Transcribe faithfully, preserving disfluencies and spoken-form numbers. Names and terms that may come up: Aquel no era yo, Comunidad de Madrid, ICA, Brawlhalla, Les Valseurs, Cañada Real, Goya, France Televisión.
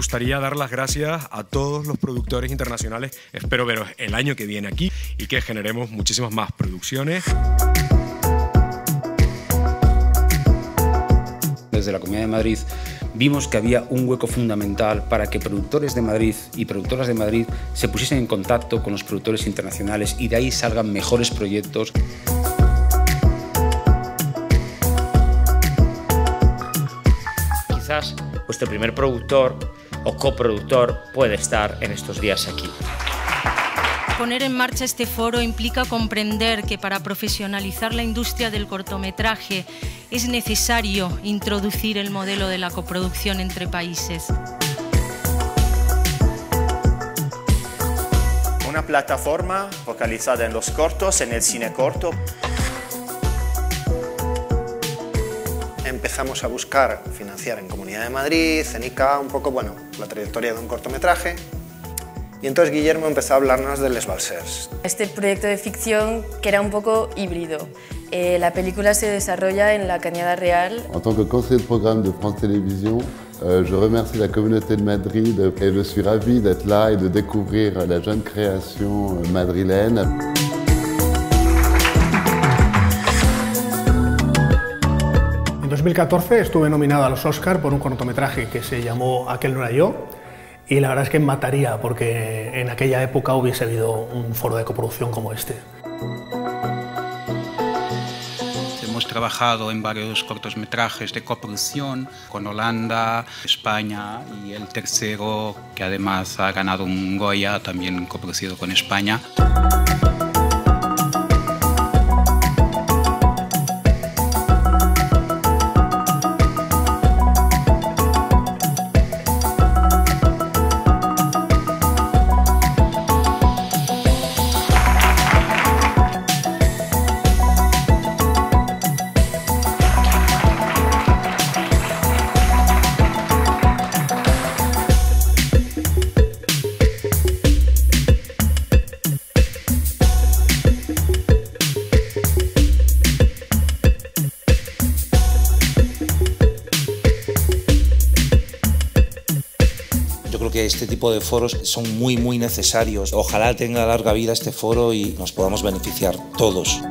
gustaría dar las gracias a todos los productores internacionales. Espero veros el año que viene aquí y que generemos muchísimas más producciones. Desde la Comunidad de Madrid vimos que había un hueco fundamental para que productores de Madrid y productoras de Madrid se pusiesen en contacto con los productores internacionales y de ahí salgan mejores proyectos. Quizás vuestro primer productor o coproductor puede estar en estos días aquí. Poner en marcha este foro implica comprender que para profesionalizar la industria del cortometraje es necesario introducir el modelo de la coproducción entre países. Una plataforma focalizada en los cortos, en el cine corto. Empezamos a buscar financiar en Comunidad de Madrid, en I C A, un poco, bueno, la trayectoria de un cortometraje. Y entonces Guillermo empezó a hablarnos de Les Valseurs. Este proyecto de ficción que era un poco híbrido. Eh, la película se desarrolla en la Cañada Real. En tant que conseiller de programme de France Televisión, eh, je remercie la Comunidad de Madrid et je suis ravi d'être là et de découvrir la jeune création madrilène. En dos mil catorce estuve nominada a los Oscar por un cortometraje que se llamó Aquel no era yo. Y la verdad es que mataría porque en aquella época hubiese habido un foro de coproducción como este. Hemos trabajado en varios cortometrajes de coproducción con Holanda, España y el tercero, que además ha ganado un Goya, también coproducido con España. Que este tipo de foros son muy muy necesarios. Ojalá tenga larga vida este foro y nos podamos beneficiar todos.